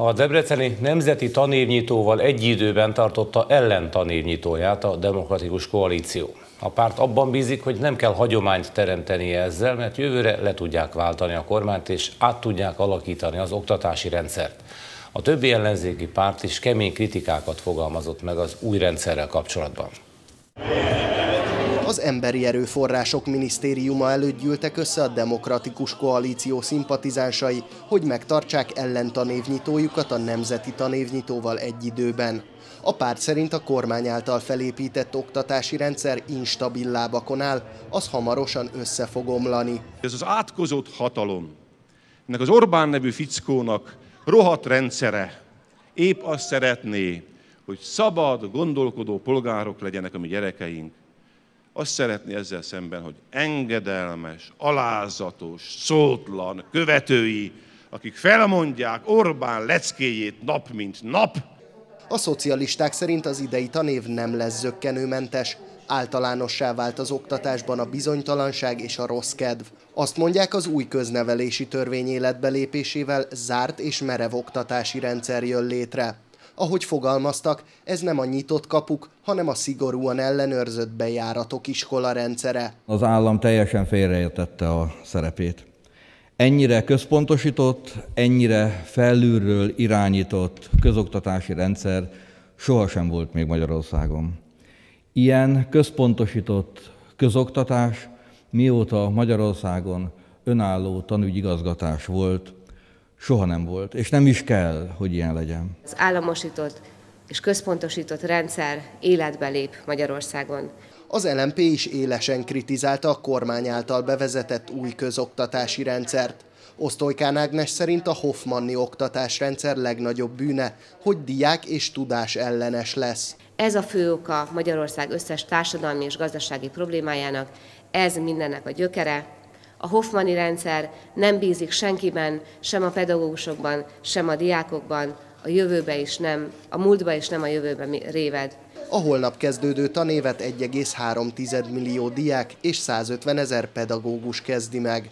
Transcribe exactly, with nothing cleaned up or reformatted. A debreceni nemzeti tanévnyitóval egy időben tartotta ellentanévnyitóját a Demokratikus Koalíció. A párt abban bízik, hogy nem kell hagyományt teremtenie ezzel, mert jövőre le tudják váltani a kormányt és át tudják alakítani az oktatási rendszert. A többi ellenzéki párt is kemény kritikákat fogalmazott meg az új rendszerrel kapcsolatban. Az Emberi Erőforrások Minisztériuma előtt gyűltek össze a Demokratikus Koalíció szimpatizánsai, hogy megtartsák ellentanévnyitójukat a nemzeti tanévnyitóval egy időben. A párt szerint a kormány által felépített oktatási rendszer instabil lábakon áll, az hamarosan össze fog omlani. Ez az átkozott hatalom, ennek az Orbán nevű fickónak rohadt rendszere épp azt szeretné, hogy szabad, gondolkodó polgárok legyenek a mi gyerekeink. Azt szeretné ezzel szemben, hogy engedelmes, alázatos, szótlan követői, akik felmondják Orbán leckéjét nap mint nap. A szocialisták szerint az idei tanév nem lesz zökkenőmentes. Általánossá vált az oktatásban a bizonytalanság és a rossz kedv. Azt mondják, az új köznevelési törvény életbelépésével zárt és merev oktatási rendszer jön létre. Ahogy fogalmaztak, ez nem a nyitott kapuk, hanem a szigorúan ellenőrzött bejáratok iskola rendszere. Az állam teljesen félreértette a szerepét. Ennyire központosított, ennyire felülről irányított közoktatási rendszer sohasem volt még Magyarországon. Ilyen központosított közoktatás, mióta Magyarországon önálló tanügyigazgatás volt, soha nem volt, és nem is kell, hogy ilyen legyen. Az államosított és központosított rendszer életbe lép Magyarországon. Az el em pé is élesen kritizálta a kormány által bevezetett új közoktatási rendszert. Osztolykán Ágnes szerint a Hoffmanni oktatásrendszer legnagyobb bűne, hogy diák és tudás ellenes lesz. Ez a fő oka Magyarország összes társadalmi és gazdasági problémájának, ez mindennek a gyökere. A Hoffmanni rendszer nem bízik senkiben, sem a pedagógusokban, sem a diákokban, a jövőbe is nem, a múltba is nem, a jövőbe réved. A holnap kezdődő tanévet egy egész három tized millió diák és százötven ezer pedagógus kezdi meg.